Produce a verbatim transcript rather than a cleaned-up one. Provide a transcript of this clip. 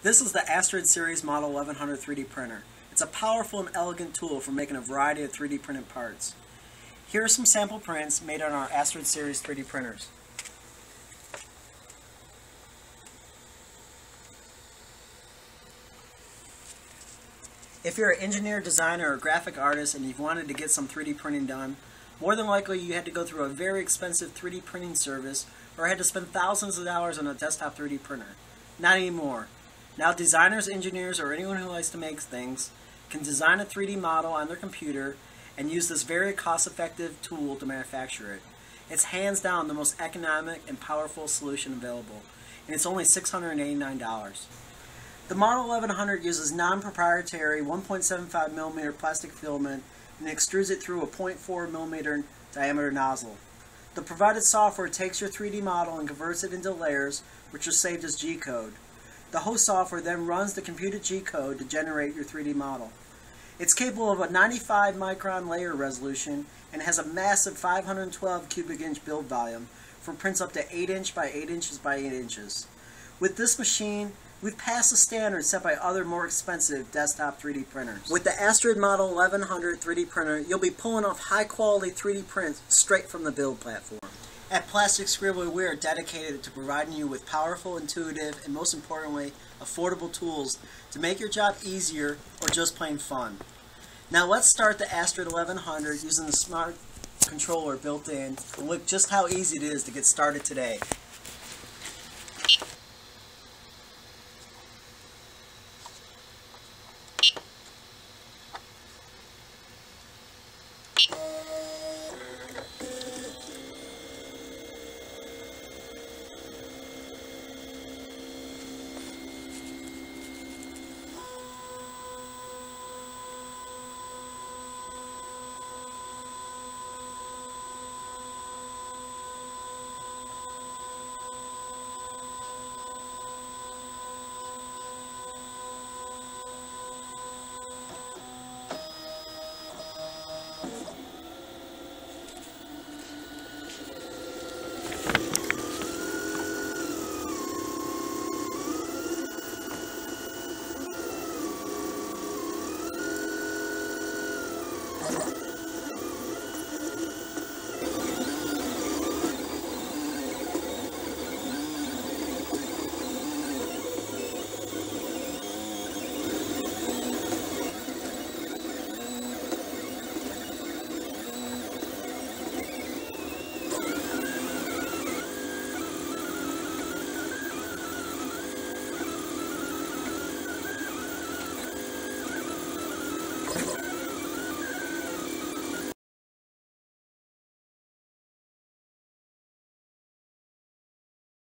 This is the Asterid Series Model eleven hundred three D printer. It's a powerful and elegant tool for making a variety of three D printed parts. Here are some sample prints made on our Asterid Series three D printers. If you're an engineer, designer, or graphic artist and you've wanted to get some three D printing done, more than likely you had to go through a very expensive three D printing service or had to spend thousands of dollars on a desktop three D printer. Not anymore. Now designers, engineers, or anyone who likes to make things can design a three D model on their computer and use this very cost-effective tool to manufacture it. It's hands down the most economic and powerful solution available, and it's only six hundred eighty-nine dollars. The Model eleven hundred uses non-proprietary one point seven five millimeter plastic filament and extrudes it through a zero point four millimeter diameter nozzle. The provided software takes your three D model and converts it into layers, which are saved as G code. The host software then runs the computed G code to generate your three D model. It's capable of a ninety-five micron layer resolution and has a massive five hundred twelve cubic inch build volume for prints up to eight inch by eight inches by eight inches. With this machine, we've passed the standard set by other more expensive desktop three D printers. With the Asterid Model eleven hundred three D printer, you'll be pulling off high quality three D prints straight from the build platform. At Plastic Scribbler, we are dedicated to providing you with powerful, intuitive, and most importantly, affordable tools to make your job easier or just plain fun. Now let's start the Asterid eleven hundred using the smart controller built in and look just how easy it is to get started today.